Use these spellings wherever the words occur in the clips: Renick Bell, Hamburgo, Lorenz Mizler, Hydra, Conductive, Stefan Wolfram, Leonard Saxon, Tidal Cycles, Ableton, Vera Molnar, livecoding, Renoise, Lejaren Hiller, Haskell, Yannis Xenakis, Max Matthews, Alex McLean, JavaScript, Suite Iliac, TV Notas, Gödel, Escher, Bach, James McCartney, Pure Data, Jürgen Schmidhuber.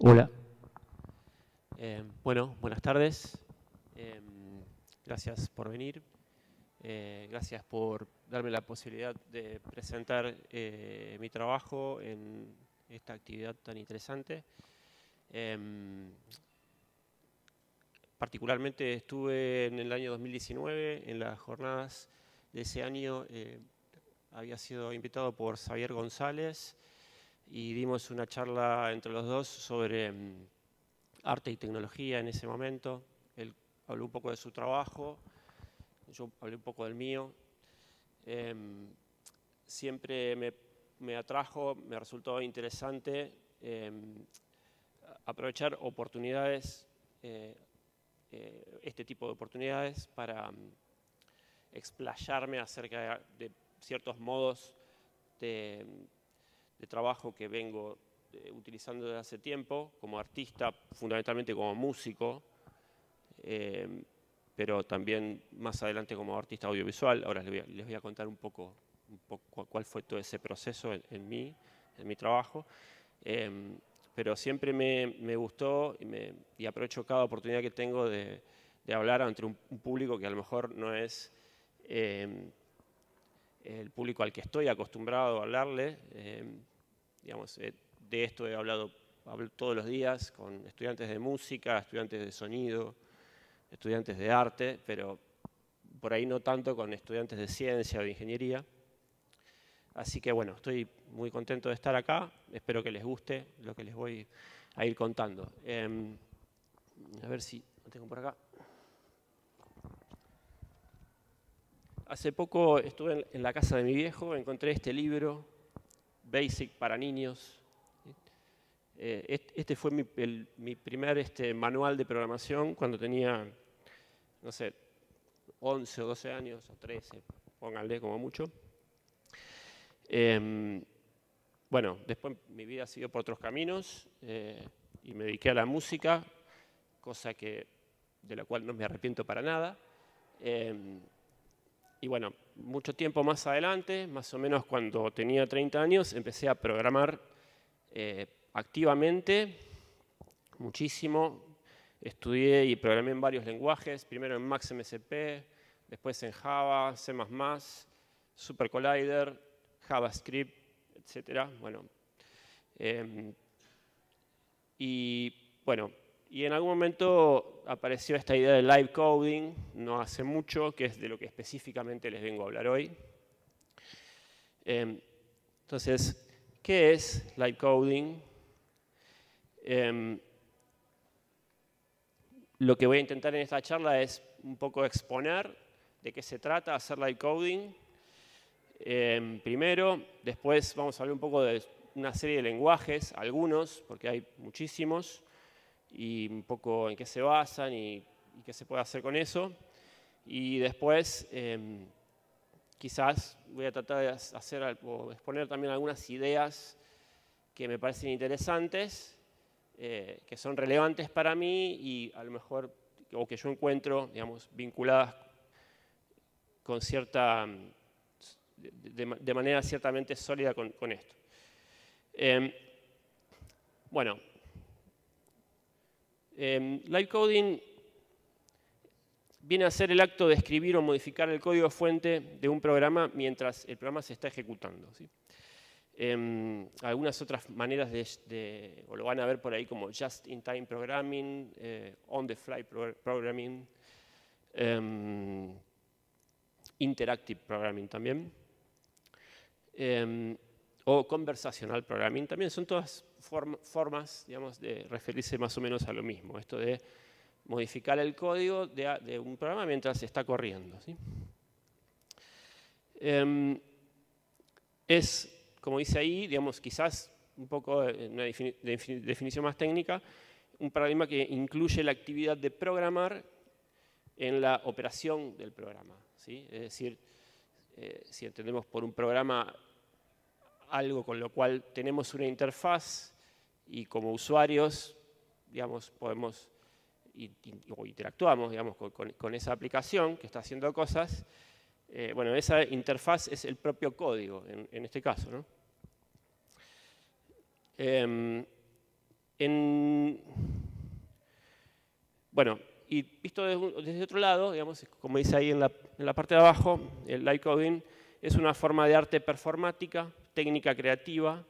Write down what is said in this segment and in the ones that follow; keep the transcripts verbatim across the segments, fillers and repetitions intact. Hola. Eh, bueno, buenas tardes. Eh, gracias por venir. Eh, gracias por darme la posibilidad de presentar eh, mi trabajo en esta actividad tan interesante. Eh, particularmente estuve en el año dos mil diecinueve, en las jornadas de ese año eh, había sido invitado por Javier González y dimos una charla entre los dos sobre um, arte y tecnología en ese momento. Él habló un poco de su trabajo, yo hablé un poco del mío. Eh, siempre me, me atrajo, me resultó interesante eh, aprovechar oportunidades, eh, eh, este tipo de oportunidades para um, explayarme acerca de, de ciertos modos de, de trabajo que vengo eh, utilizando desde hace tiempo, como artista, fundamentalmente como músico, eh, pero también más adelante como artista audiovisual. Ahora les voy a, les voy a contar un poco, un poco cuál fue todo ese proceso en, en, mí, en mi trabajo. Eh, pero siempre me, me gustó y, me, y aprovecho cada oportunidad que tengo de, de hablar ante un, un público que a lo mejor no es eh, el público al que estoy acostumbrado a hablarle. Eh, digamos, eh, de esto he hablado hablo todos los días con estudiantes de música, estudiantes de sonido, estudiantes de arte, pero por ahí no tanto con estudiantes de ciencia o de ingeniería. Así que bueno, estoy muy contento de estar acá, espero que les guste lo que les voy a ir contando. Eh, a ver si lo tengo por acá. Hace poco estuve en la casa de mi viejo, encontré este libro, Basic para niños. Este fue mi, el, mi primer este, manual de programación cuando tenía, no sé, once o doce años, o trece, pónganle como mucho. Eh, bueno, después mi vida siguió por otros caminos eh, y me dediqué a la música, cosa que, de la cual no me arrepiento para nada. Eh, Y bueno, mucho tiempo más adelante, más o menos cuando tenía treinta años, empecé a programar eh, activamente, muchísimo. Estudié y programé en varios lenguajes, primero en Max M S P, después en Java, C más más, Super Collider, JavaScript, etcétera. Bueno, eh, y bueno, y en algún momento apareció esta idea de live coding, no hace mucho, que es de lo que específicamente les vengo a hablar hoy. Eh, entonces, ¿qué es live coding? Eh, lo que voy a intentar en esta charla es un poco exponer de qué se trata hacer live coding. Eh, primero, después vamos a hablar un poco de una serie de lenguajes, algunos, porque hay muchísimos, y un poco en qué se basan y, y qué se puede hacer con eso. Y después, eh, quizás voy a tratar de hacer o exponer también algunas ideas que me parecen interesantes, eh, que son relevantes para mí y a lo mejor, o que yo encuentro, digamos, vinculadas con cierta, de, de manera ciertamente sólida con, con esto. Eh, bueno, Eh, live coding viene a ser el acto de escribir o modificar el código fuente de un programa mientras el programa se está ejecutando, ¿sí? Eh, algunas otras maneras de, de, o lo van a ver por ahí como just-in-time programming, eh, on-the-fly pro programming, eh, interactive programming también, eh, o conversational programming. También son todas formas, digamos, de referirse más o menos a lo mismo, esto de modificar el código de, de un programa mientras está corriendo, ¿sí? Eh, es, como dice ahí, digamos, quizás un poco de una defini de definición más técnica, un paradigma que incluye la actividad de programar en la operación del programa, ¿sí? Es decir, eh, si entendemos por un programa algo con lo cual tenemos una interfaz y como usuarios, digamos, podemos o interactuamos, digamos, con, con, con esa aplicación que está haciendo cosas. Eh, bueno, esa interfaz es el propio código en, en este caso, ¿no? Eh, En, bueno, y visto desde, desde otro lado, digamos, como dice ahí en la, en la parte de abajo, el live coding es una forma de arte performática, técnica creativa,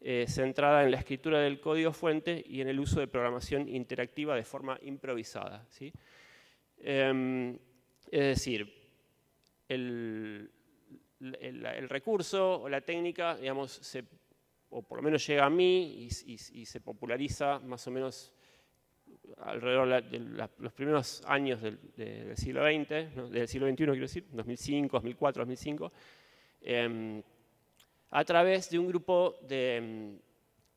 eh, centrada en la escritura del código fuente y en el uso de programación interactiva de forma improvisada, ¿sí? Eh, es decir, el, el, el recurso o la técnica, digamos, se, o por lo menos llega a mí y, y, y se populariza más o menos alrededor de la, los primeros años del, del siglo veinte, ¿no? Del siglo veintiuno, quiero decir, dos mil cinco, dos mil cuatro, dos mil cinco, eh, a través de un grupo de,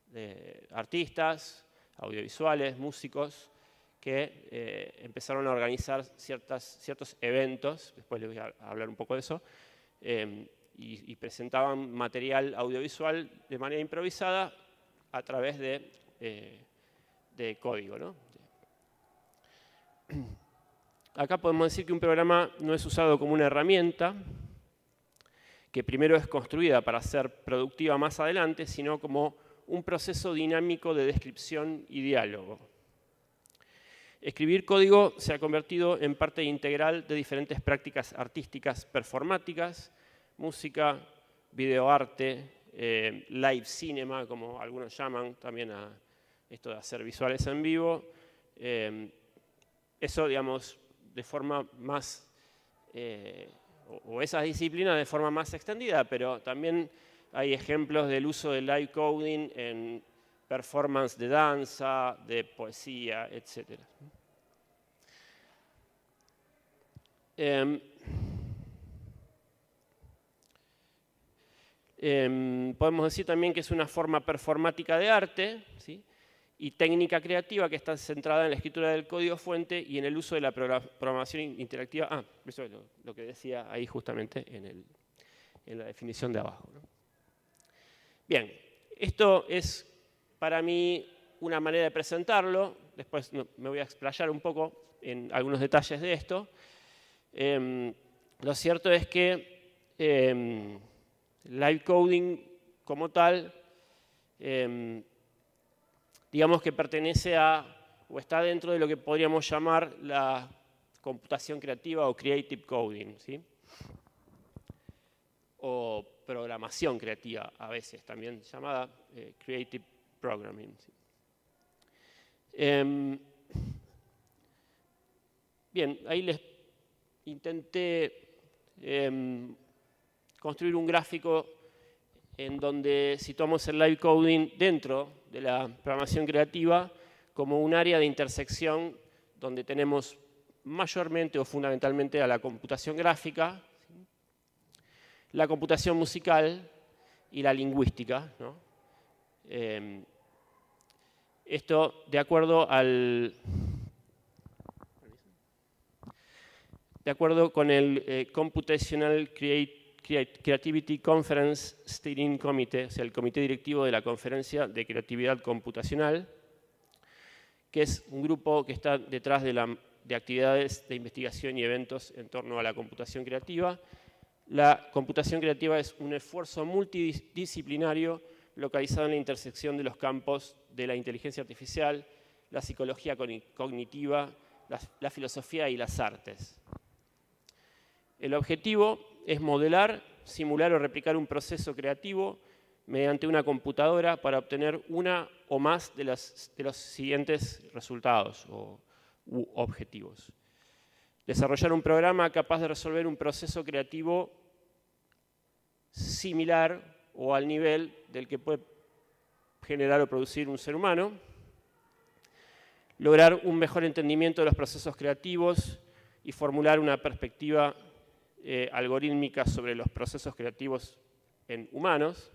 de artistas, audiovisuales, músicos, que eh, empezaron a organizar ciertas, ciertos eventos, después les voy a hablar un poco de eso, eh, y, y presentaban material audiovisual de manera improvisada a través de, eh, de código, ¿no? Acá podemos decir que un programa no es usado como una herramienta, que primero es construida para ser productiva más adelante, sino como un proceso dinámico de descripción y diálogo. Escribir código se ha convertido en parte integral de diferentes prácticas artísticas performáticas, música, videoarte, eh, live cinema, como algunos llaman también a esto de hacer visuales en vivo. Eh, eso, digamos, de forma más, eh, o esas disciplinas de forma más extendida, pero también hay ejemplos del uso del live coding en performance de danza, de poesía, etcétera. Eh, eh, podemos decir también que es una forma performática de arte, ¿sí? Y técnica creativa que está centrada en la escritura del código fuente y en el uso de la programación interactiva. Ah, eso es lo, lo que decía ahí justamente en, el, en la definición de abajo, ¿no? Bien, esto es para mí una manera de presentarlo. Después me voy a explayar un poco en algunos detalles de esto. Eh, lo cierto es que eh, live coding como tal, eh, digamos que pertenece a, o está dentro de lo que podríamos llamar la computación creativa o creative coding, ¿sí? O programación creativa, a veces también llamada eh, creative programming, ¿sí? Eh, bien, ahí les intenté eh, construir un gráfico en donde situamos el live coding dentro de la programación creativa como un área de intersección donde tenemos mayormente o fundamentalmente a la computación gráfica, la computación musical y la lingüística, ¿no? Eh, esto de acuerdo al... de acuerdo con el eh, Computational Creative Creativity Conference Steering Committee, o sea, el comité directivo de la Conferencia de Creatividad Computacional, que es un grupo que está detrás de, la, de actividades de investigación y eventos en torno a la computación creativa. La computación creativa es un esfuerzo multidisciplinario localizado en la intersección de los campos de la inteligencia artificial, la psicología cognitiva, la, la filosofía y las artes. El objetivo es modelar, simular o replicar un proceso creativo mediante una computadora para obtener una o más de, las, de los siguientes resultados o u objetivos. Desarrollar un programa capaz de resolver un proceso creativo similar o al nivel del que puede generar o producir un ser humano. Lograr un mejor entendimiento de los procesos creativos y formular una perspectiva Eh, algorítmicas sobre los procesos creativos en humanos,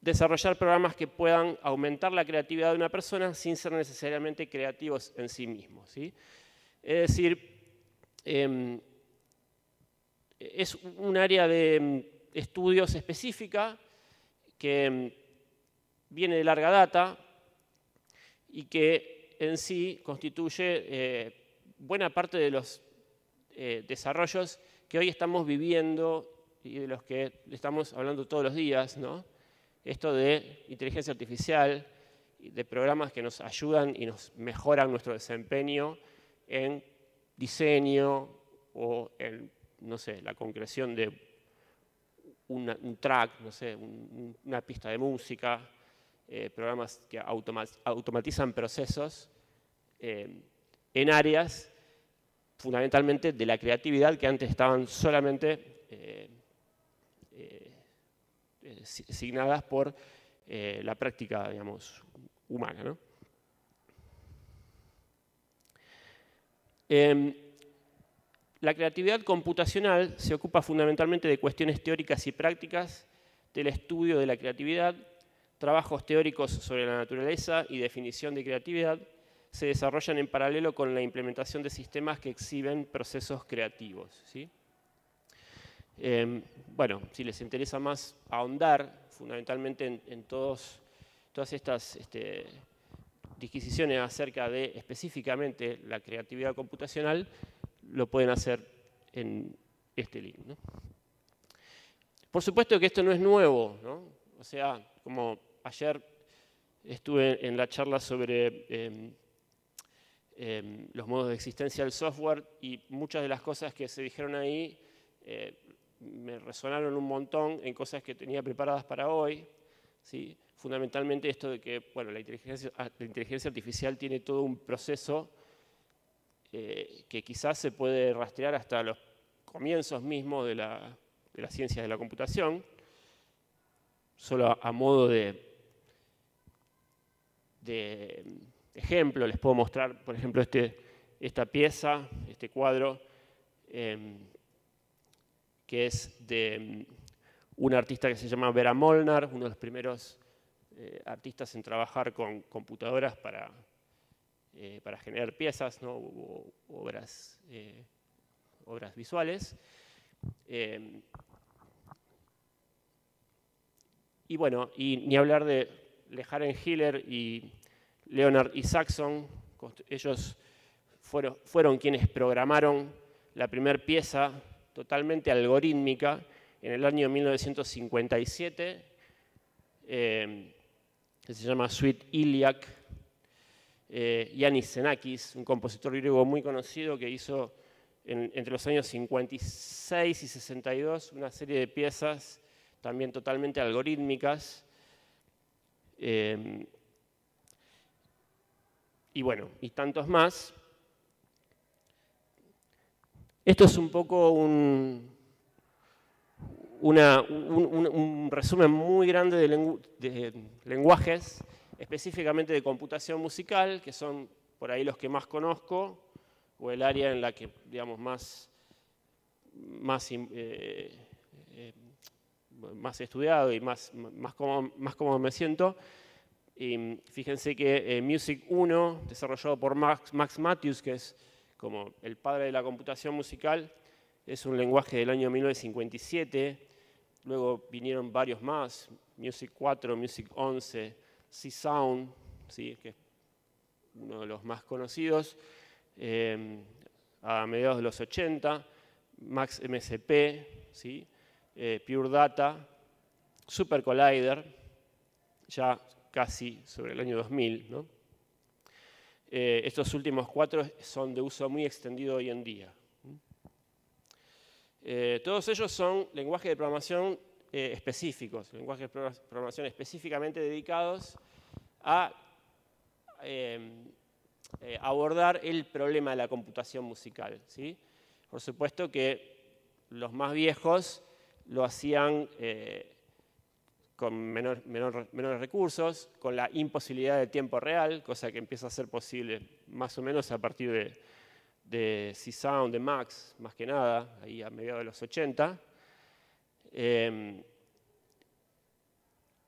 desarrollar programas que puedan aumentar la creatividad de una persona sin ser necesariamente creativos en sí mismos, ¿sí? Es decir, eh, es un área de estudios específica que viene de larga data y que en sí constituye eh, buena parte de los Eh, desarrollos que hoy estamos viviendo y de los que estamos hablando todos los días, ¿no? Esto de inteligencia artificial, de programas que nos ayudan y nos mejoran nuestro desempeño en diseño o en, no sé, la concreción de una, un track, no sé, un, una pista de música, eh, programas que automatizan procesos eh, en áreas fundamentalmente de la creatividad que antes estaban solamente eh, eh, asignadas por eh, la práctica, digamos, humana, ¿no? Eh, la creatividad computacional se ocupa fundamentalmente de cuestiones teóricas y prácticas del estudio de la creatividad, trabajos teóricos sobre la naturaleza y definición de creatividad, se desarrollan en paralelo con la implementación de sistemas que exhiben procesos creativos, ¿sí? Eh, bueno, si les interesa más ahondar fundamentalmente en, en todos, todas estas este, disquisiciones acerca de específicamente la creatividad computacional, lo pueden hacer en este link, ¿no? Por supuesto que esto no es nuevo, ¿no? O sea, como ayer estuve en la charla sobre... Eh, Eh, los modos de existencia del software y muchas de las cosas que se dijeron ahí eh, me resonaron un montón en cosas que tenía preparadas para hoy, ¿sí? Fundamentalmente esto de que bueno, la, inteligencia, la inteligencia artificial tiene todo un proceso eh, que quizás se puede rastrear hasta los comienzos mismos de la, de las ciencias de la computación, solo a, a modo de... de ejemplo, les puedo mostrar, por ejemplo, este, esta pieza, este cuadro, eh, que es de un artista que se llama Vera Molnar, uno de los primeros eh, artistas en trabajar con computadoras para, eh, para generar piezas, ¿no? o, o, obras, eh, obras visuales. Eh, y bueno, y ni hablar de Lejaren Hiller y Leonard y Saxon, ellos fueron, fueron quienes programaron la primera pieza totalmente algorítmica en el año mil novecientos cincuenta y siete, eh, que se llama Suite Iliac. Eh, Yannis Xenakis, un compositor griego muy conocido que hizo en, entre los años cincuenta y seis y sesenta y dos una serie de piezas también totalmente algorítmicas. Eh, Y bueno, y tantos más. Esto es un poco un, una, un, un, un resumen muy grande de, lengu, de lenguajes, específicamente de computación musical, que son por ahí los que más conozco, o el área en la que, digamos, más, más, eh, eh, más he estudiado y más, más cómodo, más cómodo me siento. Y fíjense que eh, Music uno, desarrollado por Max, Max Matthews, que es como el padre de la computación musical, es un lenguaje del año mil novecientos cincuenta y siete. Luego vinieron varios más, Music cuatro, Music once, C-Sound, ¿sí? que es uno de los más conocidos, eh, a mediados de los ochenta, Max M S P, ¿sí? eh, Pure Data, Super Collider, ya... casi sobre el año dos mil, ¿no? Eh, estos últimos cuatro son de uso muy extendido hoy en día. Eh, todos ellos son lenguajes de programación eh, específicos, lenguajes de programación específicamente dedicados a eh, eh, abordar el problema de la computación musical, ¿sí? Por supuesto que los más viejos lo hacían... Eh, con menor, menor, menores recursos, con la imposibilidad de tiempo real, cosa que empieza a ser posible más o menos a partir de, de C-Sound, de Max, más que nada, ahí a mediados de los ochenta. Eh,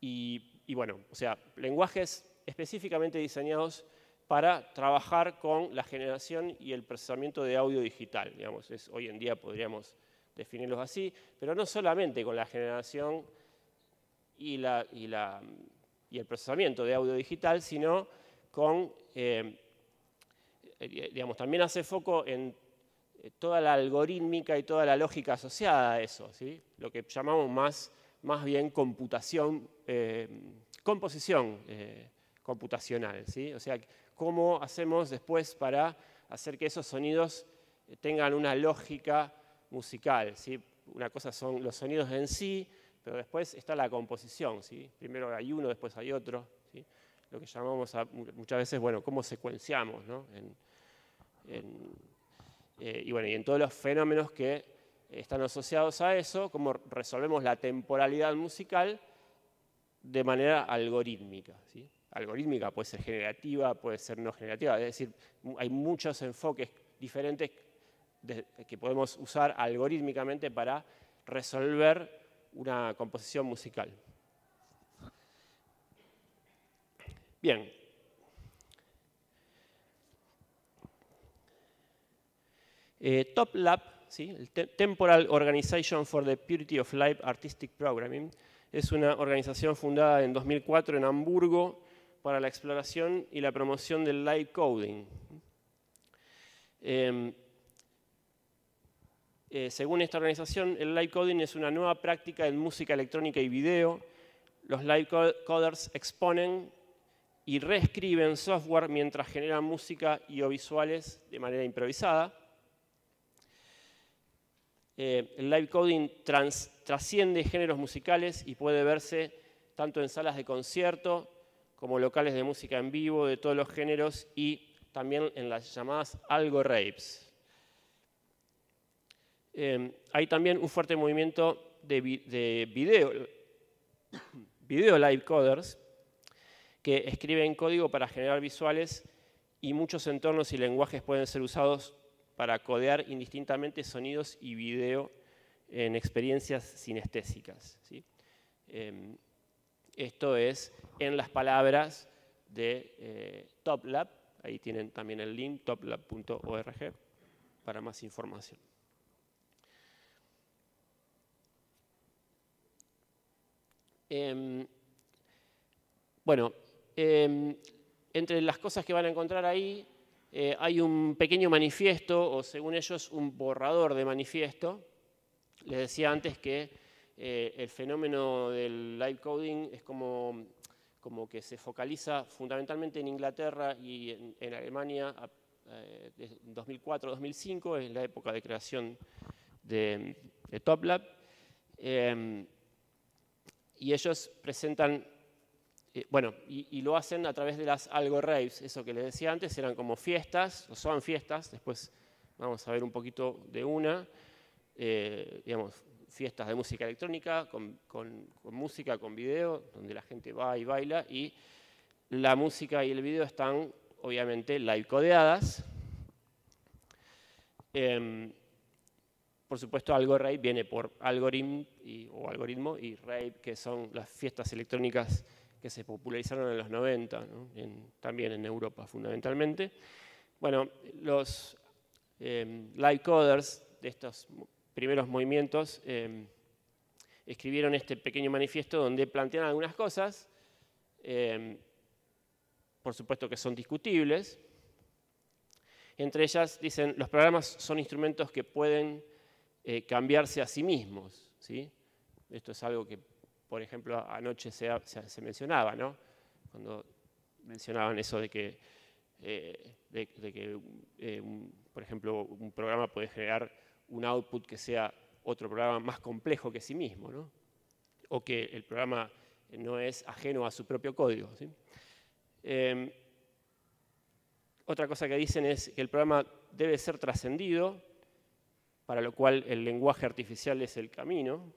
y, y bueno, o sea, lenguajes específicamente diseñados para trabajar con la generación y el procesamiento de audio digital, digamos, es, hoy en día podríamos definirlos así, pero no solamente con la generación Y, la, y, la, y el procesamiento de audio digital, sino con, eh, digamos, también hace foco en toda la algorítmica y toda la lógica asociada a eso, ¿sí? Lo que llamamos más, más bien computación, eh, composición eh, computacional, ¿sí? O sea, ¿cómo hacemos después para hacer que esos sonidos tengan una lógica musical, ¿sí? Una cosa son los sonidos en sí, pero después está la composición, ¿sí? Primero hay uno, después hay otro, ¿sí? Lo que llamamos a, muchas veces, bueno, cómo secuenciamos, ¿no? En, en, eh, y bueno, y en todos los fenómenos que están asociados a eso, cómo resolvemos la temporalidad musical de manera algorítmica, ¿sí? Algorítmica puede ser generativa, puede ser no generativa, es decir, hay muchos enfoques diferentes que podemos usar algorítmicamente para resolver una composición musical. Bien. Eh, TOPLAP, ¿sí? El Te- Temporal Organization for the Purity of Live Artistic Programming, es una organización fundada en dos mil cuatro en Hamburgo para la exploración y la promoción del live coding. Eh, Eh, según esta organización, el live coding es una nueva práctica en música electrónica y video. Los live coders exponen y reescriben software mientras generan música y o visuales de manera improvisada. Eh, el live coding trans, trasciende géneros musicales y puede verse tanto en salas de concierto como locales de música en vivo de todos los géneros y también en las llamadas algo raves. Eh, hay también un fuerte movimiento de, vi de video, video live coders que escriben código para generar visuales y muchos entornos y lenguajes pueden ser usados para codear indistintamente sonidos y video en experiencias sinestésicas, ¿sí? Eh, esto es en las palabras de eh, TopLab, ahí tienen también el link, toplab punto org, para más información. Eh, bueno, eh, entre las cosas que van a encontrar ahí eh, hay un pequeño manifiesto, o según ellos, un borrador de manifiesto. Les decía antes que eh, el fenómeno del live coding es como, como que se focaliza fundamentalmente en Inglaterra y en, en Alemania eh, en dos mil cuatro a dos mil cinco, es la época de creación de, de TopLab. Eh, Y ellos presentan, eh, bueno, y, y lo hacen a través de las algo raves, eso que les decía antes, eran como fiestas, o son fiestas, después vamos a ver un poquito de una, eh, digamos, fiestas de música electrónica, con, con, con música, con video, donde la gente va y baila, y la música y el video están, obviamente, live codeadas. Eh, Por supuesto, algo rave viene por algoritmo y, o algoritmo y rave, que son las fiestas electrónicas que se popularizaron en los noventa, ¿no? En, también en Europa fundamentalmente. Bueno, los eh, live coders de estos primeros movimientos eh, escribieron este pequeño manifiesto donde plantean algunas cosas, eh, por supuesto que son discutibles. Entre ellas dicen, los programas son instrumentos que pueden Eh, cambiarse a sí mismos, ¿sí? Esto es algo que, por ejemplo, anoche se, se, se mencionaba, ¿no? Cuando mencionaban eso de que, eh, de, de que eh, un, por ejemplo, un programa puede generar un output que sea otro programa más complejo que sí mismo, ¿no? O que el programa no es ajeno a su propio código, ¿sí? Eh, otra cosa que dicen es que el programa debe ser trascendido, para lo cual el lenguaje artificial es el camino.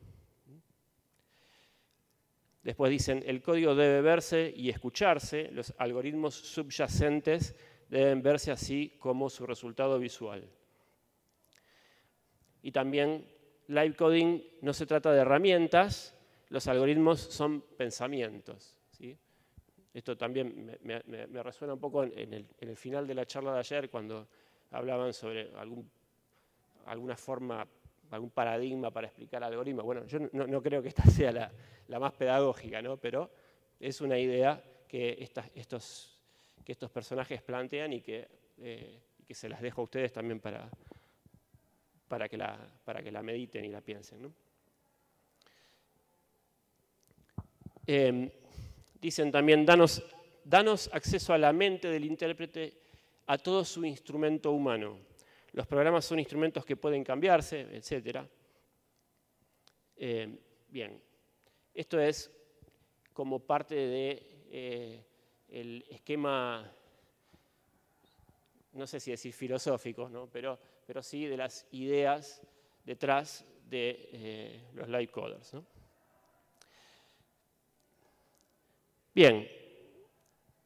Después dicen, el código debe verse y escucharse, los algoritmos subyacentes deben verse así como su resultado visual. Y también, live coding no se trata de herramientas, los algoritmos son pensamientos, ¿sí? Esto también me, me, me resuena un poco en el, en el final de la charla de ayer, cuando hablaban sobre algún alguna forma, algún paradigma para explicar algoritmos. Bueno, yo no, no creo que esta sea la, la más pedagógica, ¿no? Pero es una idea que, esta, estos, que estos personajes plantean y que, eh, que se las dejo a ustedes también para, para, que, la, para que la mediten y la piensen, ¿no? Eh, dicen también, danos Danos acceso a la mente del intérprete, a todo su instrumento humano. Los programas son instrumentos que pueden cambiarse, etcétera. Eh, bien, esto es como parte del de, eh, esquema, no sé si decir filosófico, ¿no? pero, pero sí de las ideas detrás de eh, los live coders, ¿no? Bien,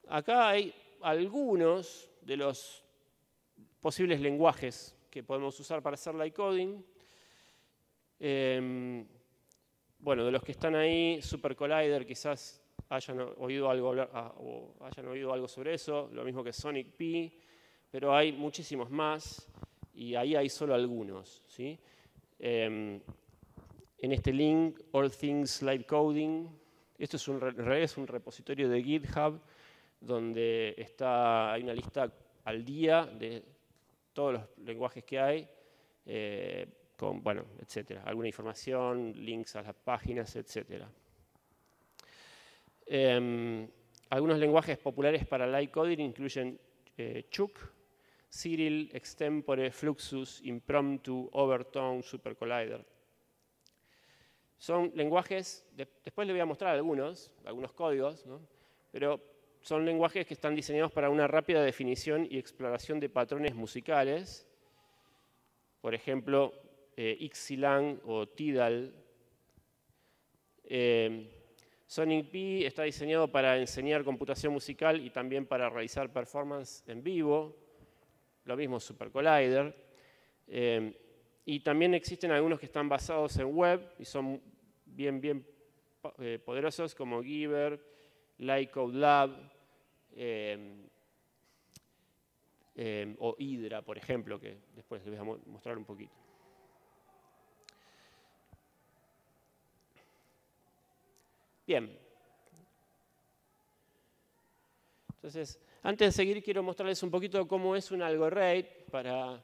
acá hay algunos de los posibles lenguajes que podemos usar para hacer live coding. Eh, bueno, de los que están ahí, Super Collider, quizás hayan oído algo, o hayan oído algo sobre eso, lo mismo que Sonic P, pero hay muchísimos más y ahí hay solo algunos, ¿sí? Eh, en este link, All Things Live Coding, esto es un, re es un repositorio de GitHub donde está, hay una lista al día de todos los lenguajes que hay, eh, con, bueno, etcétera. Alguna información, links a las páginas, etcétera. Eh, algunos lenguajes populares para live coding incluyen eh, Chuck, Cyril, Extempore, Fluxus, Impromptu, Overtone, Super Collider. Son lenguajes, de, después les voy a mostrar algunos, algunos códigos, ¿no? Pero son lenguajes que están diseñados para una rápida definición y exploración de patrones musicales. Por ejemplo, eh, Ixsilan o Tidal. Eh, Sonic P está diseñado para enseñar computación musical y también para realizar performance en vivo. Lo mismo Super Collider. Eh, y también existen algunos que están basados en web y son bien, bien eh, poderosos, como Giver, Like Code Lab, eh, eh, o Hydra, por ejemplo, que después les voy a mostrar un poquito. Bien. Entonces, antes de seguir, quiero mostrarles un poquito cómo es un algoritmo para,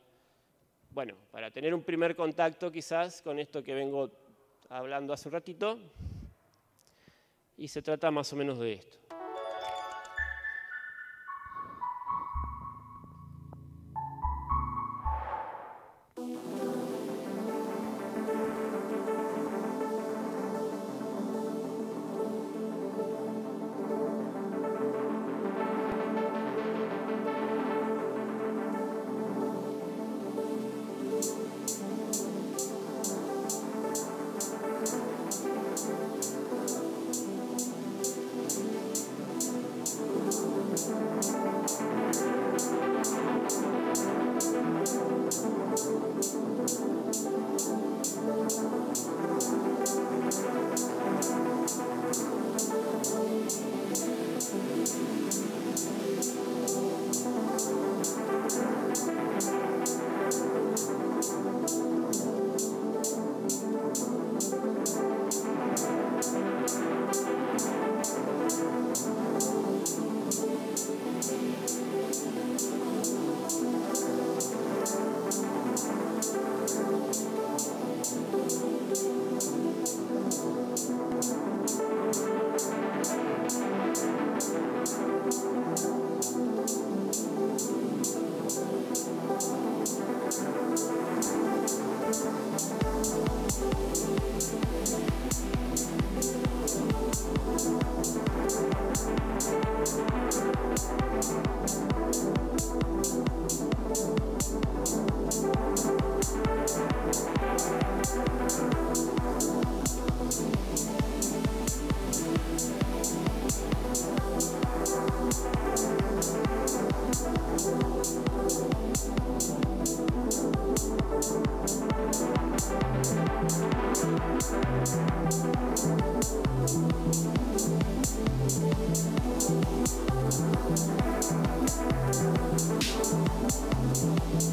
bueno, para tener un primer contacto, quizás, con esto que vengo hablando hace un ratito. Y se trata más o menos de esto.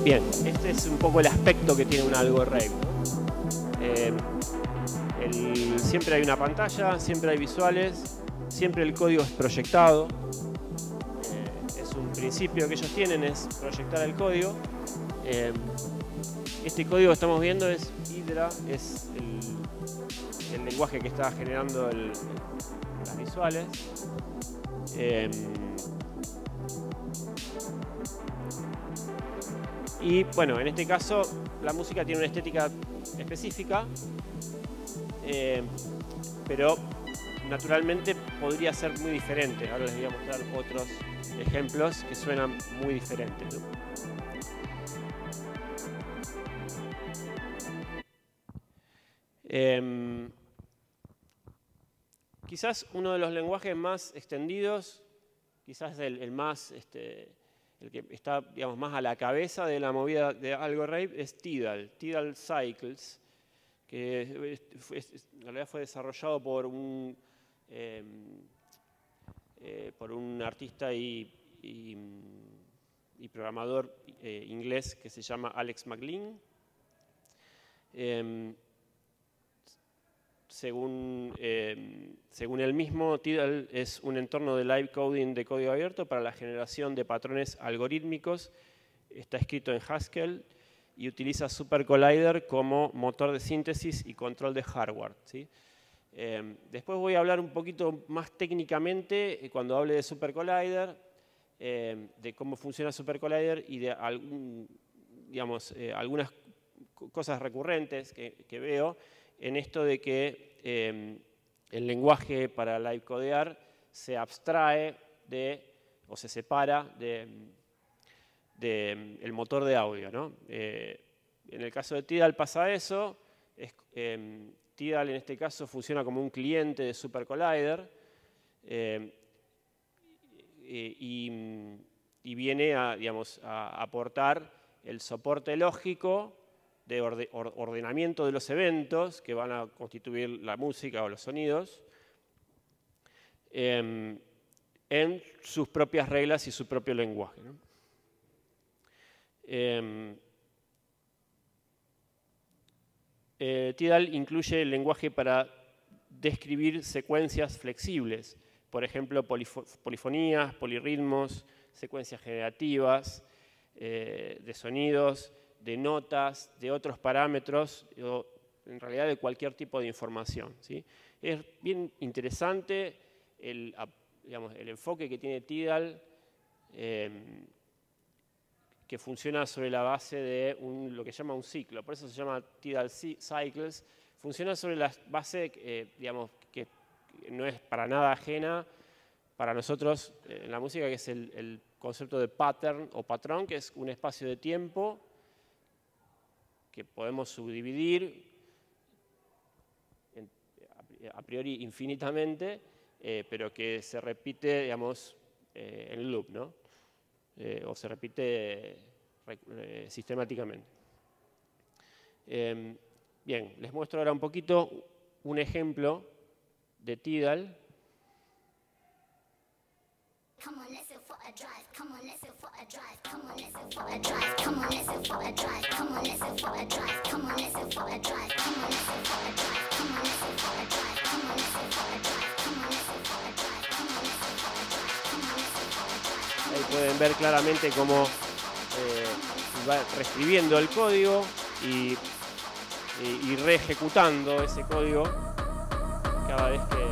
Bien, este es un poco el aspecto que tiene un algoritmo. Eh, el, siempre hay una pantalla, siempre hay visuales, siempre el código es proyectado. Eh, es un principio que ellos tienen, es proyectar el código. Eh, este código que estamos viendo es Hydra, es el, el lenguaje que está generando el, las visuales. Eh, Y bueno, en este caso la música tiene una estética específica, eh, pero naturalmente podría ser muy diferente. Ahora les voy a mostrar otros ejemplos que suenan muy diferentes, ¿no? Eh, quizás uno de los lenguajes más extendidos, quizás el, el más, este, el que está, digamos, más a la cabeza de la movida de algo rave es Tidal, Tidal Cycles, que en realidad fue desarrollado por un, eh, eh, por un artista y, y, y programador eh, inglés que se llama Alex McLean. Eh, Según, eh, según él mismo, Tidal es un entorno de live coding de código abierto para la generación de patrones algorítmicos. Está escrito en Haskell y utiliza Super Collider como motor de síntesis y control de hardware, ¿sí? Eh, después voy a hablar un poquito más técnicamente, cuando hable de Super Collider, eh, de cómo funciona Super Collider y de algún, digamos, eh, algunas cosas recurrentes que, que veo en esto de que eh, el lenguaje para live codear se abstrae de, o se separa del de, de, motor de audio, ¿no? Eh, en el caso de Tidal pasa eso. Es, eh, Tidal en este caso funciona como un cliente de Super Collider eh, y, y viene a, digamos, a aportar el soporte lógico de ordenamiento de los eventos que van a constituir la música o los sonidos eh, en sus propias reglas y su propio lenguaje, ¿no? Eh, eh, Tidal incluye el lenguaje para describir secuencias flexibles, por ejemplo, polifonías, polirritmos, secuencias generativas eh, de sonidos, de notas, de otros parámetros, o en realidad de cualquier tipo de información, ¿sí? Es bien interesante el, digamos, el enfoque que tiene Tidal, eh, que funciona sobre la base de un, lo que llama un ciclo, por eso se llama Tidal Cycles. Funciona sobre la base, eh, digamos, que no es para nada ajena para nosotros eh, en la música, que es el, el concepto de pattern o patrón, que es un espacio de tiempo que podemos subdividir a priori infinitamente, eh, pero que se repite, digamos, eh, en loop, ¿no? Eh, o se repite eh, sistemáticamente. Eh, bien, les muestro ahora un poquito un ejemplo de Tidal. Come on, let's go for a drive. Come on, let's go for a drive. Come on, let's go for a drive. Come on, let's go for a drive. Come on, let's go for a drive. Come on, let's go for a drive. Come on, let's go for a drive. Come on, let's go for a drive. Come on, let's go for a drive. Come on, let's go for a drive. Come on, let's go for a drive. Come on, let's go for a drive. Ahí pueden ver claramente cómo eh, va reescribiendo el código y, y, y reejecutando ese código cada vez que.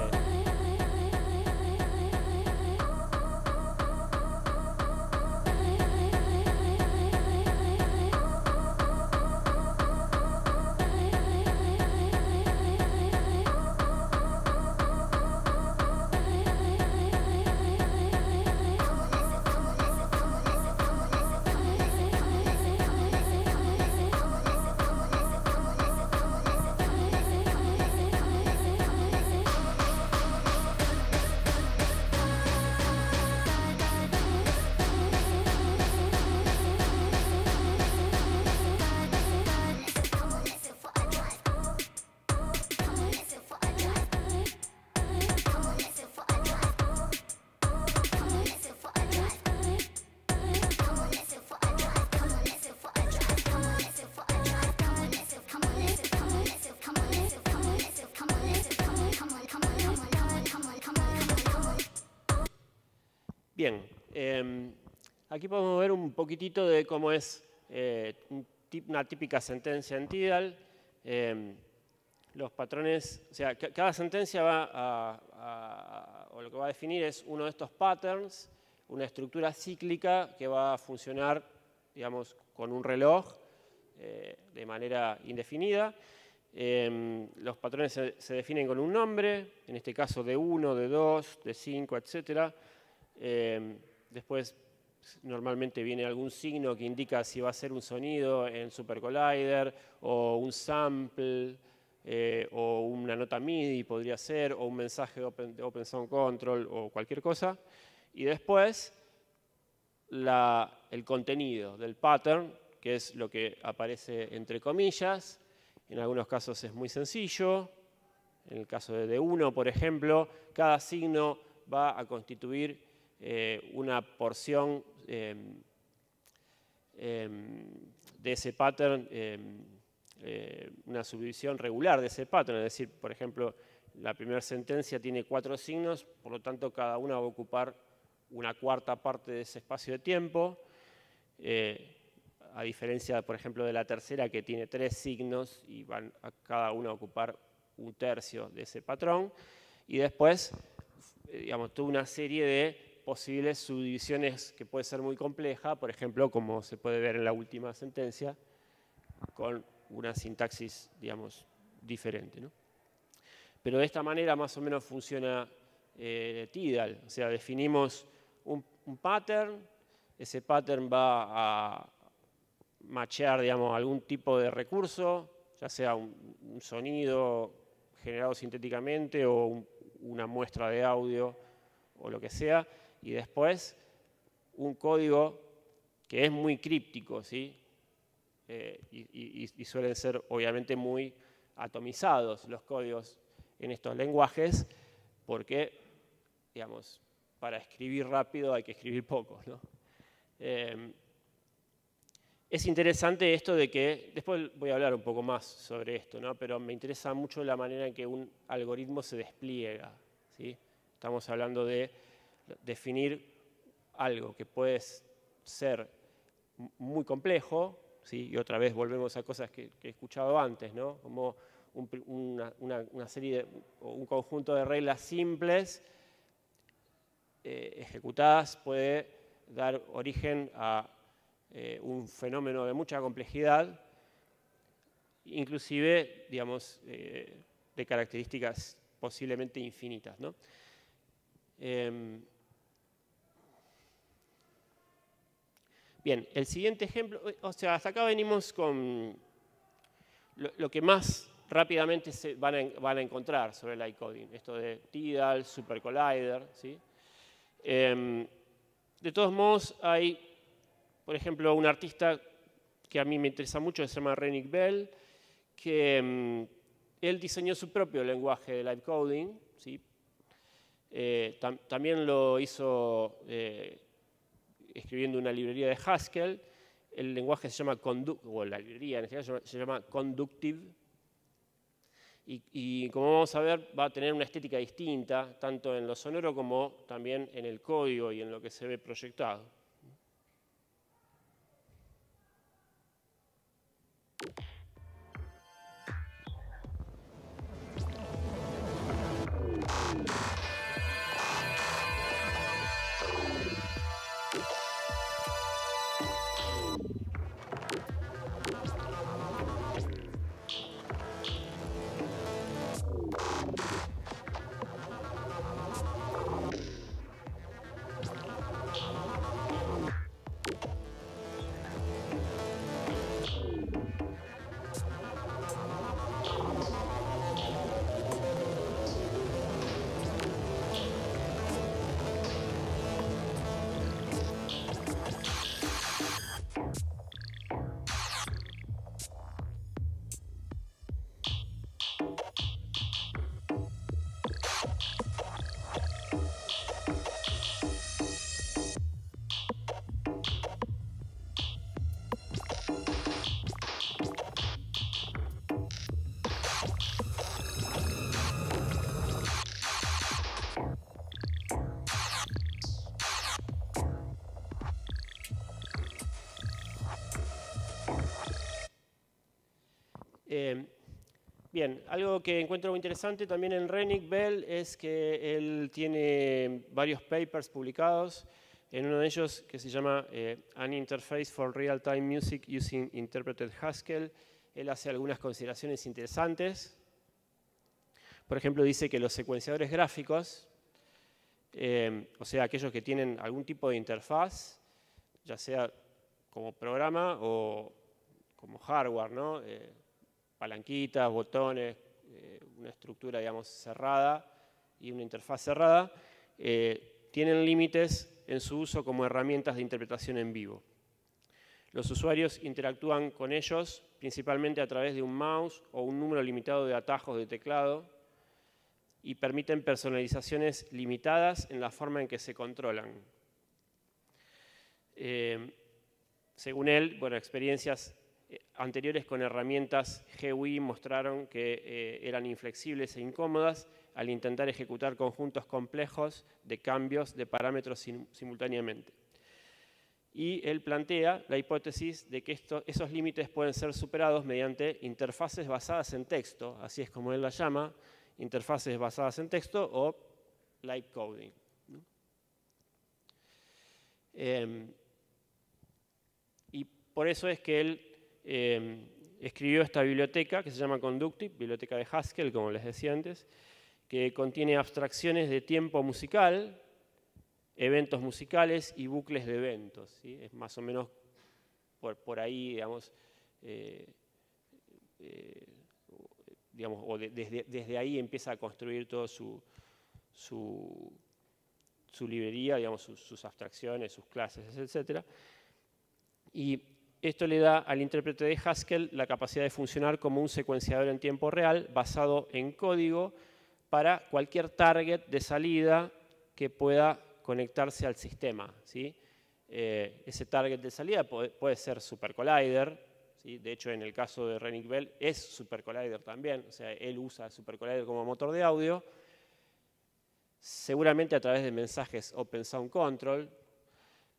Bien, eh, aquí podemos ver un poquitito de cómo es eh, una típica sentencia en Tidal. Eh, los patrones, o sea, cada sentencia va a, a, a, o lo que va a definir es uno de estos patterns, una estructura cíclica que va a funcionar, digamos, con un reloj eh, de manera indefinida. Eh, los patrones se, se definen con un nombre, en este caso de uno, de dos, de cinco, etcétera. Eh, después, normalmente viene algún signo que indica si va a ser un sonido en Super Collider, o un sample, eh, o una nota MIDI podría ser, o un mensaje de Open, de Open Sound Control, o cualquier cosa. Y después, la, el contenido del pattern, que es lo que aparece entre comillas. En algunos casos es muy sencillo. En el caso de D uno, por ejemplo, cada signo va a constituir eh, una porción eh, eh, de ese pattern, eh, eh, una subdivisión regular de ese pattern. Es decir, por ejemplo, la primera sentencia tiene cuatro signos, por lo tanto, cada una va a ocupar una cuarta parte de ese espacio de tiempo. Eh, a diferencia, por ejemplo, de la tercera, que tiene tres signos y van a cada una a ocupar un tercio de ese patrón. Y después, digamos, toda una serie de posibles subdivisiones que puede ser muy compleja, por ejemplo, como se puede ver en la última sentencia, con una sintaxis, digamos, diferente, ¿no? Pero de esta manera más o menos funciona eh, Tidal. O sea, definimos un, un pattern, ese pattern va a machear, digamos, algún tipo de recurso, ya sea un, un sonido generado sintéticamente o un, una muestra de audio o lo que sea, y después un código que es muy críptico, ¿sí? Eh, y, y, y suelen ser obviamente muy atomizados los códigos en estos lenguajes porque, digamos, para escribir rápido hay que escribir poco, ¿no? Eh, Es interesante esto de que, después voy a hablar un poco más sobre esto, ¿no? Pero me interesa mucho la manera en que un algoritmo se despliega, ¿sí? Estamos hablando de definir algo que puede ser muy complejo, ¿sí? Y otra vez volvemos a cosas que, que he escuchado antes, ¿no? Como un, una, una, una serie de, un conjunto de reglas simples eh, ejecutadas puede dar origen a Eh, un fenómeno de mucha complejidad, inclusive, digamos, eh, de características posiblemente infinitas, ¿no? Eh, bien, el siguiente ejemplo, o sea, hasta acá venimos con lo, lo que más rápidamente se van a, van a encontrar sobre el iCoding, esto de Tidal, Super Collider, ¿sí? Eh, de todos modos, hay... Por ejemplo, un artista que a mí me interesa mucho, se llama Renick Bell, que um, él diseñó su propio lenguaje de live coding, ¿sí? eh, tam también lo hizo eh, escribiendo una librería de Haskell. El lenguaje se llama Conductive, o la librería en este caso se llama Conductive. Y, y como vamos a ver, va a tener una estética distinta, tanto en lo sonoro como también en el código y en lo que se ve proyectado. Eh, bien, algo que encuentro muy interesante también en Renick Bell es que él tiene varios papers publicados en uno de ellos que se llama eh, An Interface for Real-Time Music Using Interpreted Haskell. Él hace algunas consideraciones interesantes. Por ejemplo, dice que los secuenciadores gráficos, eh, o sea, aquellos que tienen algún tipo de interfaz, ya sea como programa o como hardware, ¿no? Eh, palanquitas, botones, eh, una estructura, digamos, cerrada y una interfaz cerrada, eh, tienen límites en su uso como herramientas de interpretación en vivo. Los usuarios interactúan con ellos principalmente a través de un mouse o un número limitado de atajos de teclado y permiten personalizaciones limitadas en la forma en que se controlan. Eh, según él, bueno, experiencias anteriores con herramientas G U I mostraron que eh, eran inflexibles e incómodas al intentar ejecutar conjuntos complejos de cambios de parámetros simultáneamente. Y él plantea la hipótesis de que esto, esos límites pueden ser superados mediante interfaces basadas en texto, así es como él la llama, interfaces basadas en texto o live coding, ¿no? Eh, y por eso es que él eh, escribió esta biblioteca que se llama Conductive, biblioteca de Haskell, como les decía antes, que contiene abstracciones de tiempo musical, eventos musicales y bucles de eventos, ¿sí? Es más o menos por, por ahí, digamos, eh, eh, digamos o de, desde, desde ahí empieza a construir toda su, su, su librería, digamos, sus, sus abstracciones, sus clases, etcétera. Y esto le da al intérprete de Haskell la capacidad de funcionar como un secuenciador en tiempo real basado en código, para cualquier target de salida que pueda conectarse al sistema, ¿sí? Eh, ese target de salida puede, puede ser Super Collider, ¿sí? De hecho, en el caso de Renick Bell es Super Collider también, o sea, él usa Super Collider como motor de audio, seguramente a través de mensajes Open Sound Control,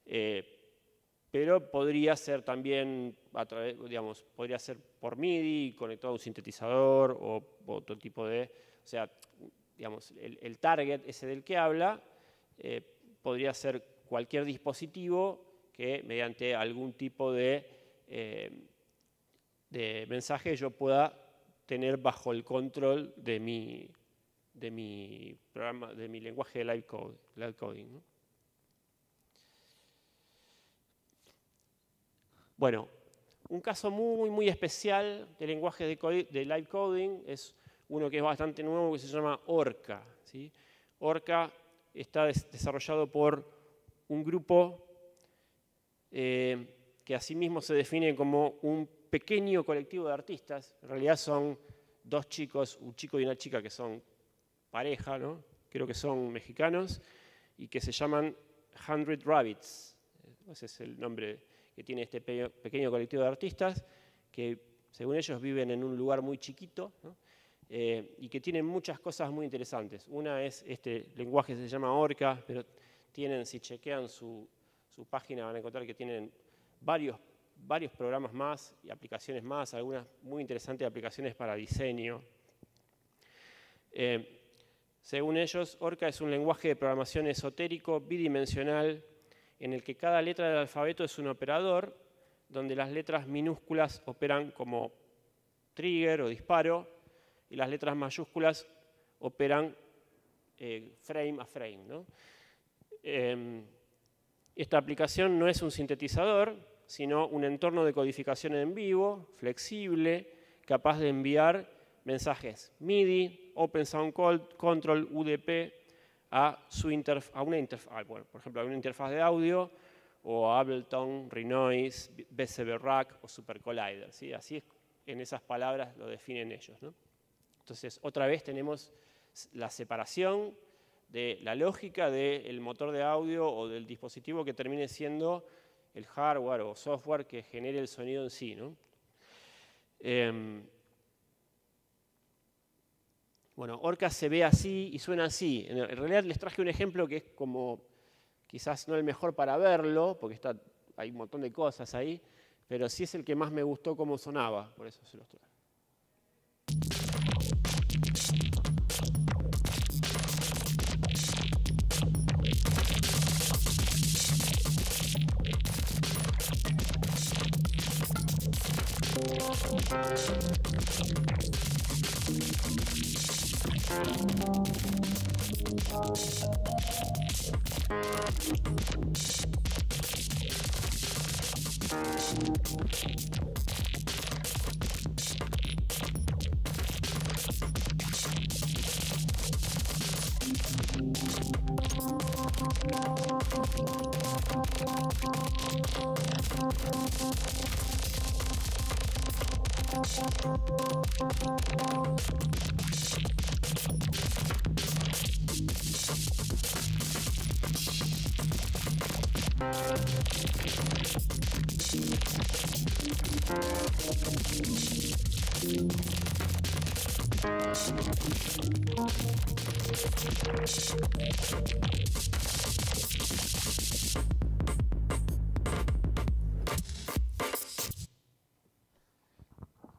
eh, pero podría ser también, a través, digamos, podría ser por MIDI, conectado a un sintetizador o, o otro tipo de... O sea, digamos, el, el target ese del que habla eh, podría ser cualquier dispositivo que mediante algún tipo de, eh, de mensaje yo pueda tener bajo el control de mi, de mi programa, de mi lenguaje de live, code, live coding, ¿no? Bueno, un caso muy, muy especial de lenguaje de, de live coding es uno que es bastante nuevo, que se llama Orca, ¿sí? Orca está des desarrollado por un grupo eh, que asimismo se define como un pequeño colectivo de artistas. En realidad son dos chicos, un chico y una chica que son pareja, ¿no? Creo que son mexicanos, y que se llaman Hundred Rabbits. Ese es el nombre que tiene este pe pequeño colectivo de artistas, que según ellos viven en un lugar muy chiquito, ¿no? Eh, y que tienen muchas cosas muy interesantes. Una es este lenguaje que se llama Orca, pero tienen, si chequean su, su página van a encontrar que tienen varios, varios programas más y aplicaciones más, algunas muy interesantes aplicaciones para diseño. Eh, según ellos, Orca es un lenguaje de programación esotérico, bidimensional, en el que cada letra del alfabeto es un operador, donde las letras minúsculas operan como trigger o disparo, y las letras mayúsculas operan eh, frame a frame, ¿no? Eh, esta aplicación no es un sintetizador, sino un entorno de codificación en vivo, flexible, capaz de enviar mensajes MIDI, Open Sound Control, U D P, a, su interf a, una, interf a, bueno, por ejemplo, a una interfaz de audio, o a Ableton, Renoise, B C B Rack o Super Collider, ¿sí? Así es, en esas palabras lo definen ellos, ¿no? Entonces, otra vez tenemos la separación de la lógica del motor de audio o del dispositivo que termine siendo el hardware o software que genere el sonido en sí, ¿no? Eh, bueno, Orca se ve así y suena así. En realidad les traje un ejemplo que es como, quizás no el mejor para verlo, porque está, hay un montón de cosas ahí, pero sí es el que más me gustó cómo sonaba, por eso se los traje.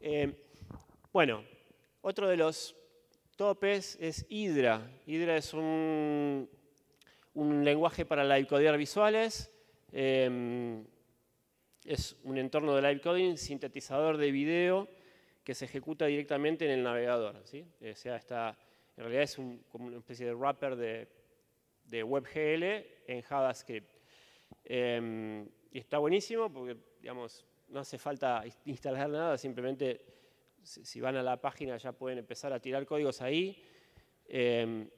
Eh, bueno, otro de los topes es Hydra. Hydra es un, un lenguaje para live codear visuales. Eh, es un entorno de live coding, sintetizador de video que se ejecuta directamente en el navegador, ¿sí? O sea, está, en realidad es un, como una especie de wrapper de, de WebGL en JavaScript. Eh, y está buenísimo porque, digamos, no hace falta instalar nada, simplemente si van a la página ya pueden empezar a tirar códigos ahí. Eh,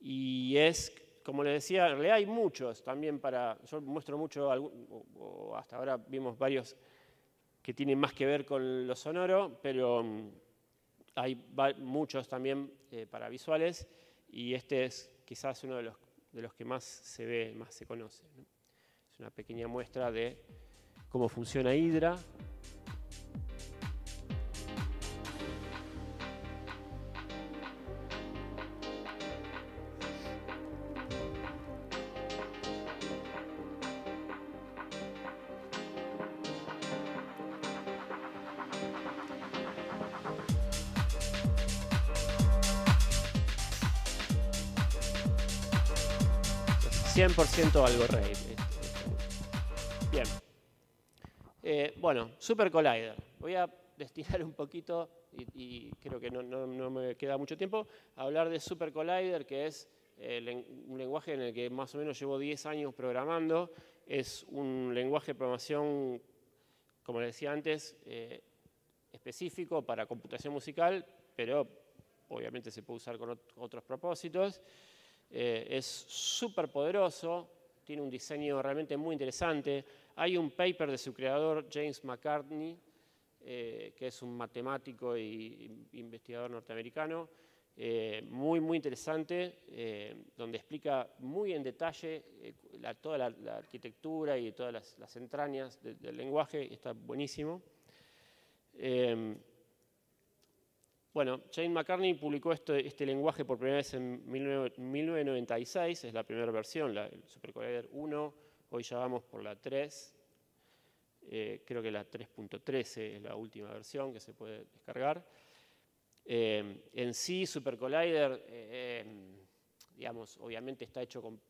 y es, como les decía, en realidad hay muchos también para... Yo muestro mucho, o hasta ahora vimos varios que tienen más que ver con lo sonoro, pero hay muchos también eh, para visuales y este es quizás uno de los, de los que más se ve, más se conoce, ¿no? Es una pequeña muestra de cómo funciona Hydra. cien por ciento algo rey. Bien. Eh, bueno, Super Collider. Voy a destinar un poquito, y, y creo que no, no, no me queda mucho tiempo, a hablar de Super Collider, que es eh, un lenguaje en el que más o menos llevo diez años programando. Es un lenguaje de programación, como les decía antes, eh, específico para computación musical, pero obviamente se puede usar con otros propósitos. Eh, es súper poderoso, tiene un diseño realmente muy interesante. Hay un paper de su creador, James McCartney, eh, que es un matemático e investigador norteamericano, eh, muy, muy interesante, eh, donde explica muy en detalle eh, la, toda la, la arquitectura y todas las, las entrañas de, del lenguaje, está buenísimo. Eh, Bueno, James McCartney publicó este, este lenguaje por primera vez en mil novecientos noventa y seis, es la primera versión, la, el Super Collider uno, hoy ya vamos por la tres, eh, creo que la tres punto trece es la última versión que se puede descargar. Eh, en sí, Super Collider, eh, digamos, obviamente está hecho con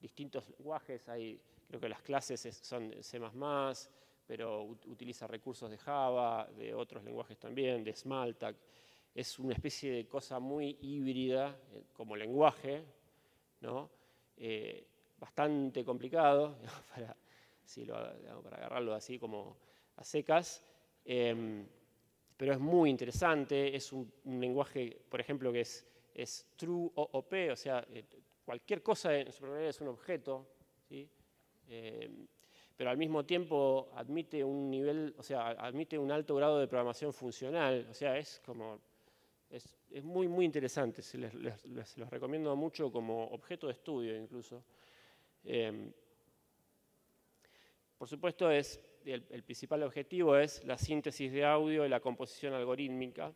distintos lenguajes, hay, creo que las clases son C más más, pero utiliza recursos de Java, de otros lenguajes también, de Smalltalk. Es una especie de cosa muy híbrida como lenguaje, ¿no? Eh, bastante complicado, para, si lo, para agarrarlo así como a secas, eh, pero es muy interesante, es un, un lenguaje, por ejemplo, que es, es true O O P, o sea, eh, cualquier cosa en su realidad es un objeto, ¿sí? Eh, pero al mismo tiempo admite un nivel, o sea, admite un alto grado de programación funcional, o sea, es como... Es, es muy, muy interesante, se les, les, les los recomiendo mucho como objeto de estudio incluso. Eh, por supuesto, es, el, el principal objetivo es la síntesis de audio y la composición algorítmica.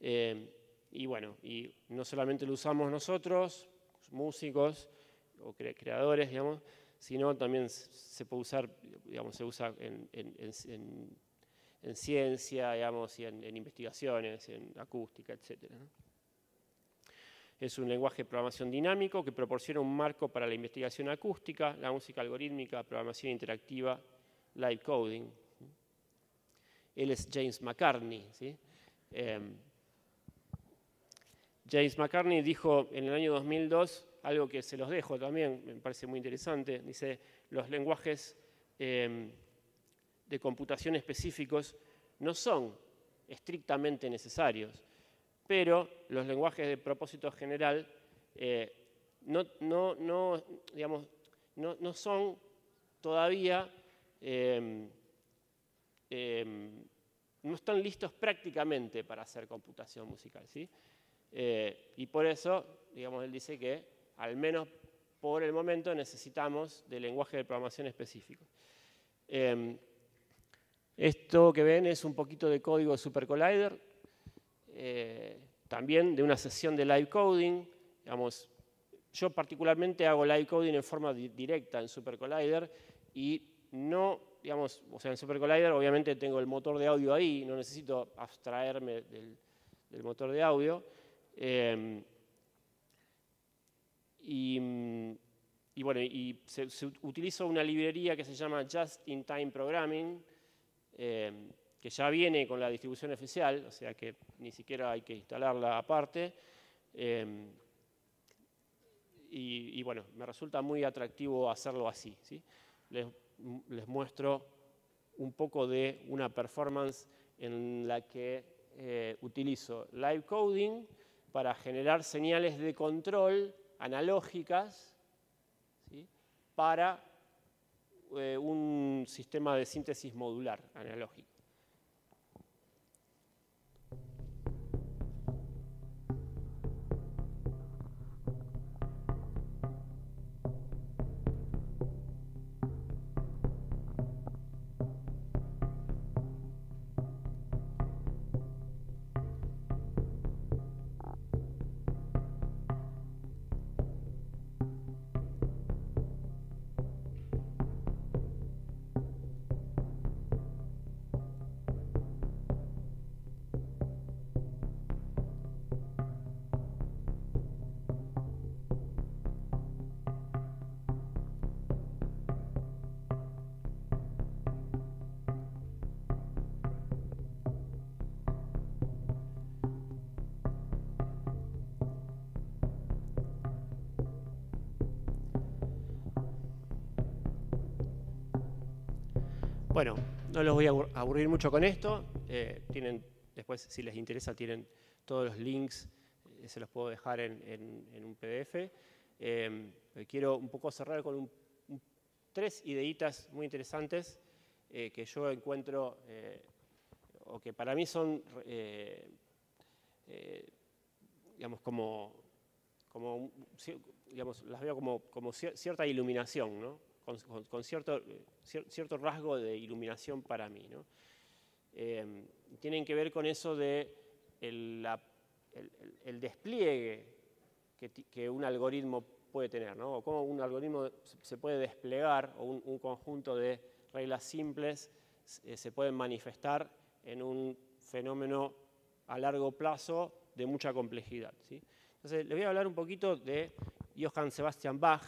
Eh, y bueno, y no solamente lo usamos nosotros, músicos o cre creadores, digamos, sino también se puede usar, digamos, se usa en... en, en, en en ciencia, digamos, y en, en investigaciones, en acústica, etcétera, ¿no? Es un lenguaje de programación dinámico que proporciona un marco para la investigación acústica, la música algorítmica, programación interactiva, live coding. Él es James McCartney, ¿sí? Eh, James McCartney dijo en el año dos mil dos algo que se los dejo también, me parece muy interesante. Dice, los lenguajes eh, de computación específicos no son estrictamente necesarios, pero los lenguajes de propósito general eh, no, no, no, digamos, no, no son todavía, eh, eh, no están listos prácticamente para hacer computación musical, ¿sí? Eh, y por eso, digamos, él dice que, al menos por el momento, necesitamos del lenguaje de programación específico. Eh, esto que ven es un poquito de código de Super Collider, eh, también de una sesión de live coding. Digamos, yo particularmente hago live coding en forma di directa en Super Collider y no, digamos, o sea, en Super Collider obviamente tengo el motor de audio ahí, no necesito abstraerme del, del motor de audio. Eh, y, y bueno, y se, se utiliza una librería que se llama Just in Time Programming, eh, que ya viene con la distribución oficial, o sea que ni siquiera hay que instalarla aparte. Eh, y, y bueno, me resulta muy atractivo hacerlo así, ¿sí? Les, les muestro un poco de una performance en la que eh, utilizo live coding para generar señales de control analógicas, ¿sí? Para eh, un sistema de síntesis modular analógico. Bueno, no los voy a aburrir mucho con esto. Eh, tienen, después, si les interesa, tienen todos los links, eh, se los puedo dejar en, en, en un P D F. Eh, quiero un poco cerrar con un, un, tres ideitas muy interesantes eh, que yo encuentro, eh, o que para mí son, eh, eh, digamos, como, como digamos, las veo como, como cierta iluminación, ¿no? Con, con cierto, cierto rasgo de iluminación para mí, ¿no? Eh, tienen que ver con eso de el, la, el, el despliegue que, que un algoritmo puede tener, ¿no? O cómo un algoritmo se puede desplegar, o un, un conjunto de reglas simples eh, se pueden manifestar en un fenómeno a largo plazo de mucha complejidad, ¿sí? Entonces, les voy a hablar un poquito de Johann Sebastian Bach,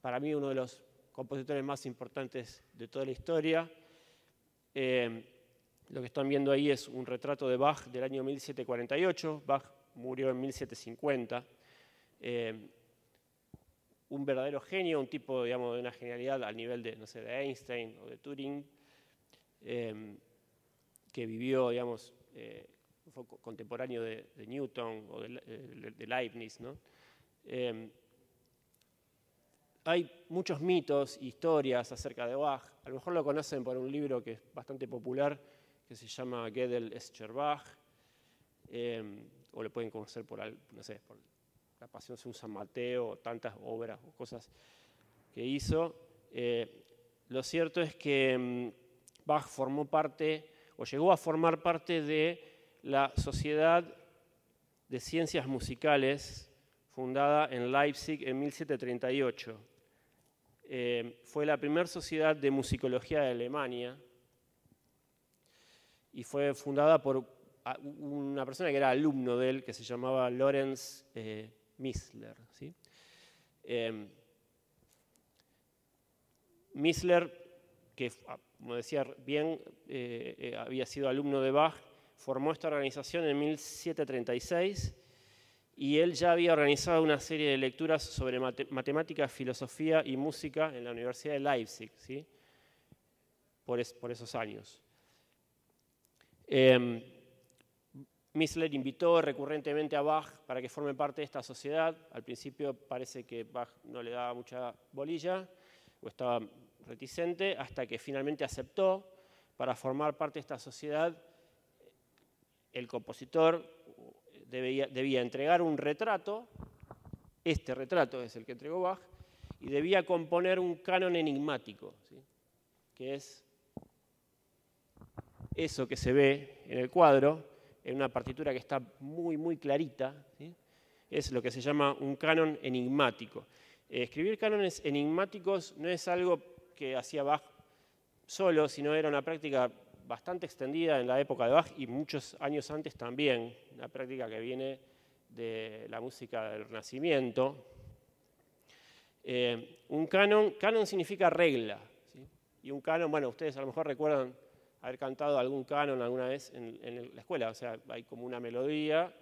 para mí uno de los compositores más importantes de toda la historia. Eh, lo que están viendo ahí es un retrato de Bach del año mil setecientos cuarenta y ocho. Bach murió en mil setecientos cincuenta. Eh, un verdadero genio, un tipo, digamos, de una genialidad al nivel de, no sé, de Einstein o de Turing, eh, que vivió, digamos, eh, fue contemporáneo de, de Newton o de, de, de Leibniz, ¿no? Eh, Hay muchos mitos, historias acerca de Bach. A lo mejor lo conocen por un libro que es bastante popular, que se llama Gödel, Escher, Bach. Eh, o lo pueden conocer por, no sé, por La Pasión según San Mateo, o tantas obras o cosas que hizo. Eh, lo cierto es que Bach formó parte, o llegó a formar parte de la Sociedad de Ciencias Musicales, fundada en Leipzig en mil setecientos treinta y ocho. Eh, fue la primera sociedad de musicología de Alemania y fue fundada por una persona que era alumno de él, que se llamaba Lorenz eh, Mizler, ¿sí? eh, Mizler que, como decía bien, eh, eh, había sido alumno de Bach, formó esta organización en mil setecientos treinta y seis y él ya había organizado una serie de lecturas sobre mate matemáticas, filosofía y música en la Universidad de Leipzig, ¿sí? por, es, por esos años. Eh, Mizler invitó recurrentemente a Bach para que forme parte de esta sociedad. Al principio parece que Bach no le daba mucha bolilla o estaba reticente, hasta que finalmente aceptó para formar parte de esta sociedad. El compositor debía, debía entregar un retrato, este retrato es el que entregó Bach, y debía componer un canon enigmático, ¿sí? que es eso que se ve en el cuadro, en una partitura que está muy, muy clarita, ¿sí? es lo que se llama un canon enigmático. Escribir cánones enigmáticos no es algo que hacía Bach solo, sino era una práctica bastante extendida en la época de Bach y muchos años antes también, una práctica que viene de la música del Renacimiento. Eh, un canon, canon significa regla, ¿sí? y un canon, bueno, ustedes a lo mejor recuerdan haber cantado algún canon alguna vez en, en la escuela, o sea, hay como una melodía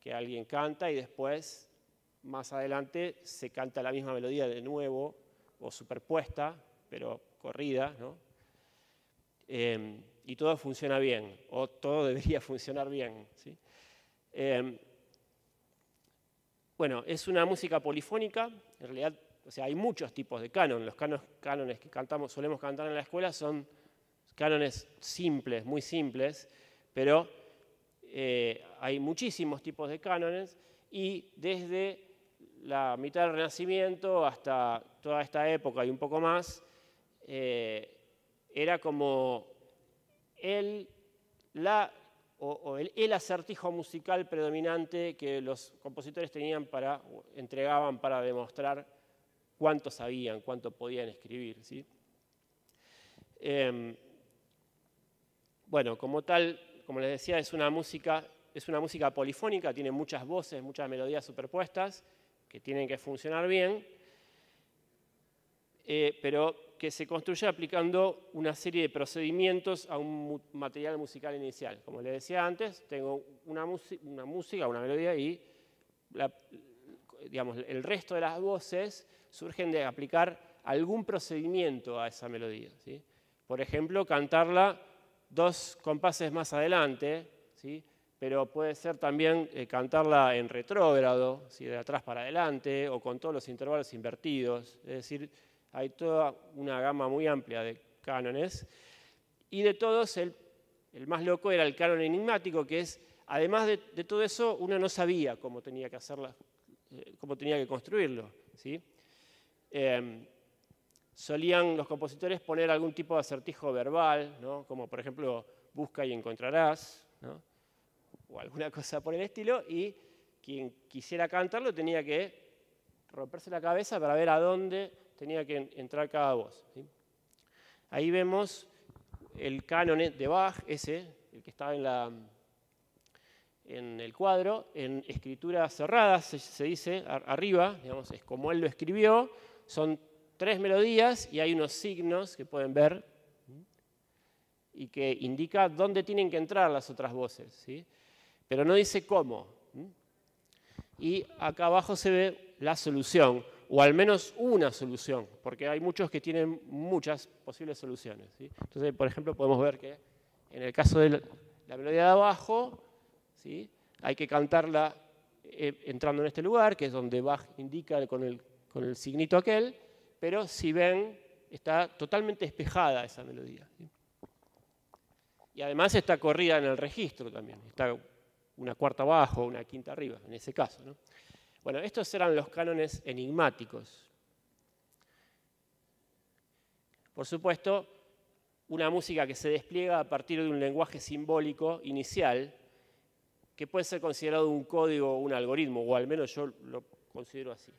que alguien canta y después, más adelante, se canta la misma melodía de nuevo, o superpuesta, pero corrida, ¿no? Eh, y todo funciona bien, o todo debería funcionar bien, ¿sí? Eh, bueno, es una música polifónica, en realidad, o sea, hay muchos tipos de canon, los canos, cánones que cantamos, solemos cantar en la escuela son cánones simples, muy simples, pero eh, hay muchísimos tipos de cánones y desde la mitad del Renacimiento hasta toda esta época y un poco más, eh, era como el, la, o, o el, el acertijo musical predominante que los compositores tenían para, entregaban para demostrar cuánto sabían, cuánto podían escribir, ¿sí? Eh, Bueno, como tal, como les decía, es una música, es una música polifónica, tiene muchas voces, muchas melodías superpuestas que tienen que funcionar bien, eh, pero que se construye aplicando una serie de procedimientos a un material musical inicial. Como les decía antes, tengo una, una música, una melodía y la, digamos, el resto de las voces surgen de aplicar algún procedimiento a esa melodía, ¿sí? Por ejemplo, cantarla dos compases más adelante, ¿sí? pero puede ser también eh, cantarla en retrógrado, ¿sí? de atrás para adelante, o con todos los intervalos invertidos. Es decir, hay toda una gama muy amplia de cánones. Y de todos, el, el más loco era el canon enigmático, que es, además de, de todo eso, uno no sabía cómo tenía que hacerla, eh, cómo tenía que construirlo, ¿sí? Eh, Solían los compositores poner algún tipo de acertijo verbal, ¿no? como por ejemplo, busca y encontrarás, ¿no? o alguna cosa por el estilo, y quien quisiera cantarlo tenía que romperse la cabeza para ver a dónde tenía que entrar cada voz, ¿sí? Ahí vemos el canon de Bach, ese, el que estaba en, la, en el cuadro, en escritura cerrada, se, se dice arriba, digamos, es como él lo escribió, son tres melodías y hay unos signos que pueden ver y que indica dónde tienen que entrar las otras voces, ¿sí? pero no dice cómo. Y acá abajo se ve la solución, o al menos una solución, porque hay muchos que tienen muchas posibles soluciones, ¿sí? Entonces, por ejemplo, podemos ver que en el caso de la melodía de abajo, ¿sí? hay que cantarla eh, entrando en este lugar, que es donde Bach indica con el, con el signito aquel, pero si ven, está totalmente despejada esa melodía, ¿sí? Y además está corrida en el registro también, está una cuarta abajo, una quinta arriba, en ese caso, ¿no? Bueno, estos eran los cánones enigmáticos. Por supuesto, una música que se despliega a partir de un lenguaje simbólico inicial, que puede ser considerado un código o un algoritmo, o al menos yo lo considero así.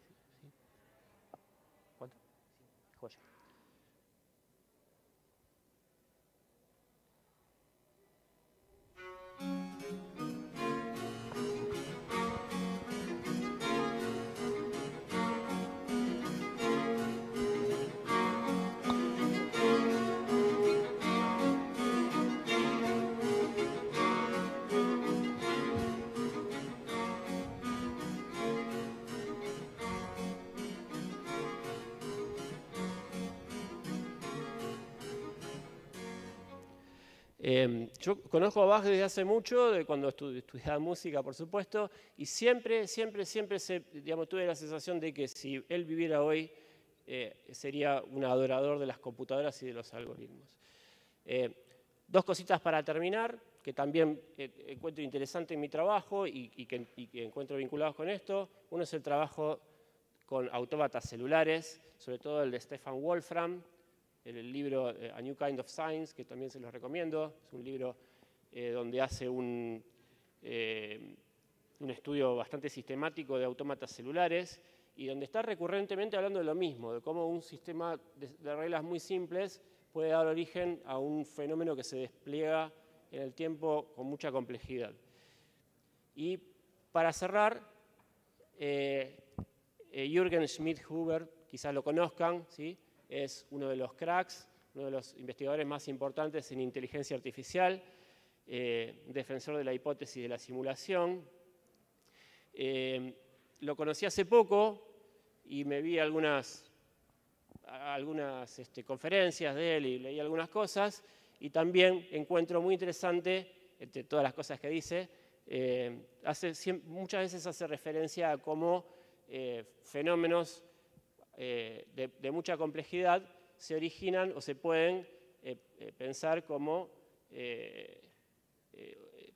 Eh, yo conozco a Bach desde hace mucho, de cuando estudi estudiaba música, por supuesto, y siempre, siempre, siempre se, digamos, tuve la sensación de que si él viviera hoy, eh, sería un adorador de las computadoras y de los algoritmos. Eh, dos cositas para terminar, que también eh, encuentro interesante en mi trabajo y, y, que, y que encuentro vinculados con esto. Uno es el trabajo con autómatas celulares, sobre todo el de Stefan Wolfram, el libro eh, A New Kind of Science, que también se los recomiendo. Es un libro eh, donde hace un, eh, un estudio bastante sistemático de autómatas celulares y donde está recurrentemente hablando de lo mismo, de cómo un sistema de, de reglas muy simples puede dar origen a un fenómeno que se despliega en el tiempo con mucha complejidad. Y para cerrar, eh, eh, Jürgen Schmidhuber, quizás lo conozcan, ¿sí? Es uno de los cracks, uno de los investigadores más importantes en inteligencia artificial, eh, defensor de la hipótesis de la simulación. Eh, lo conocí hace poco y me vi algunas, algunas este, conferencias de él y leí algunas cosas, y también encuentro muy interesante, entre todas las cosas que dice, eh, hace, muchas veces hace referencia a cómo eh, fenómenos Eh, de, de mucha complejidad se originan o se pueden eh, eh, pensar como, eh, eh,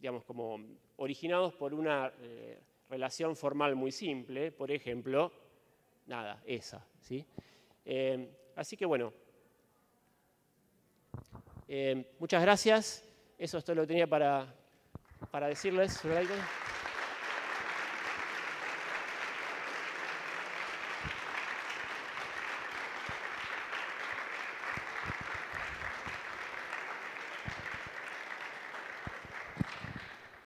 digamos, como originados por una eh, relación formal muy simple, por ejemplo, nada, esa, ¿sí? Eh, así que bueno, eh, muchas gracias, eso es todo lo que tenía para, para decirles.